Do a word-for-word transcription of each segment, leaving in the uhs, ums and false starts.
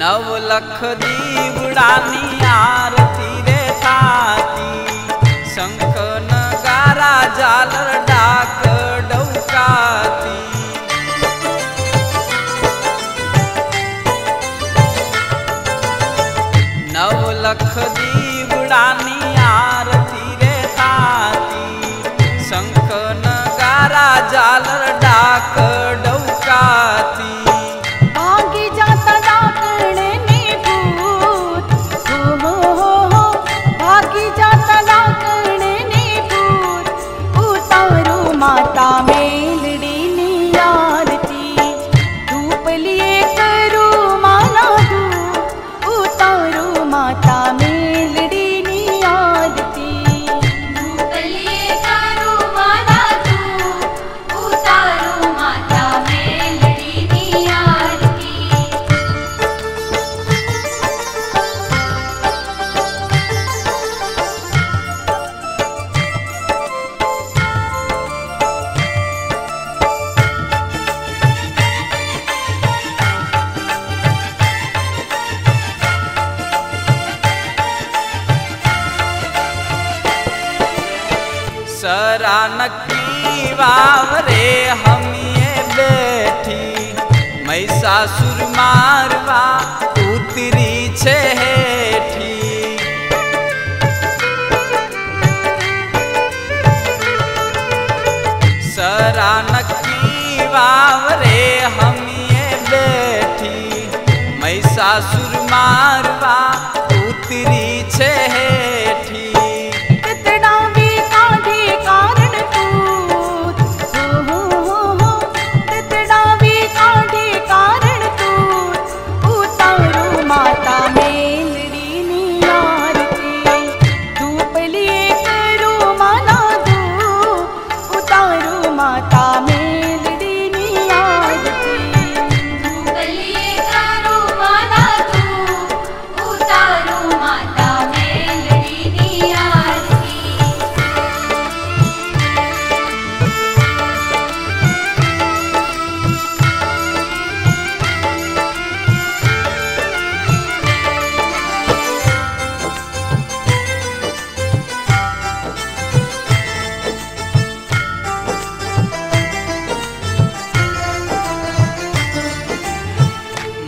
नव लख दीवड़ा नी आरती रे ताती, शंख नगारा झालर डाक डौकाती। नव लख दीवड़ा नी आरती रे ताती, शंख नगारा झालर डाक डौकाती। सरानकी वावरे हमिए बैठी, महिषासुर मारवा उतरी छे हेठी। सरानकी वावरे हमिए बैठी, महिषासुर मारवा उतरी छे हेठी।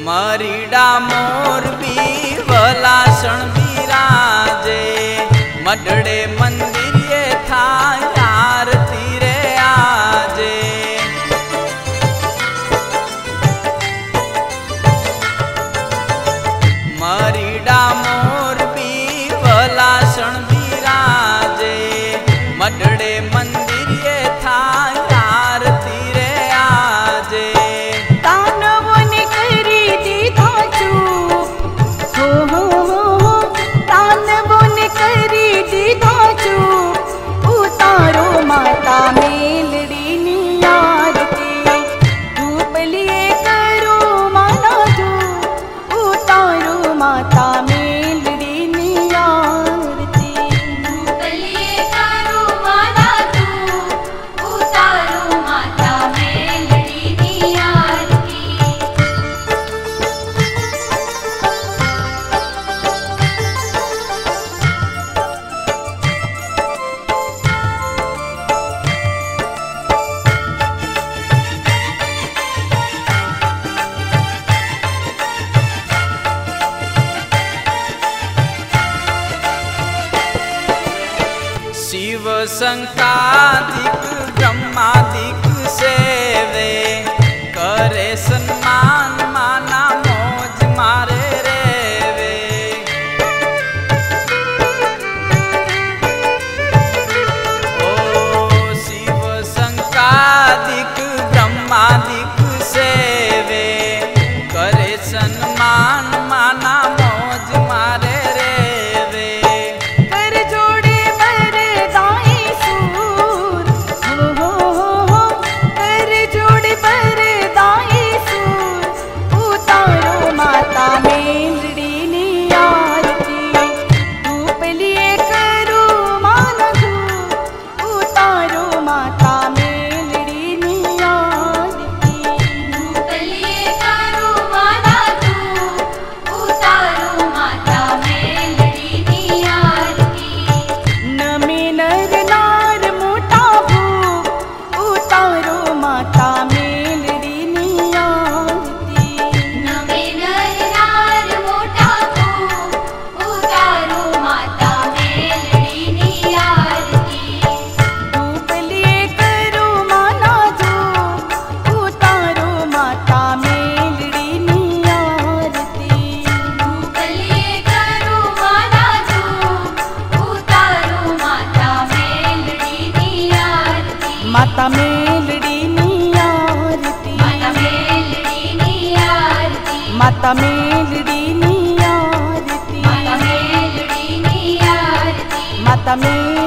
मरीडा मोरबी वलासण बिराजे, मडड़े मंदिर ये था आरती रे आजे। मरीडा मोरबी वलासण बिराजे, मडड़े मंदिर ये था आरती रे आजे। शिव शंकादिक ब्रह्मादिक सेवे, करे सन्मान माना मौज मारे रेवे। ओ शिव शंकादिक ब्रह्मादिक सेवे, करे सन्मान माना मौज मारे। Oh, माता मेलडी नी आरती, माता मेलडी नी आरती, माता मेलडी नी आरती, माता मेलडी नी आरती, माता मेलडी।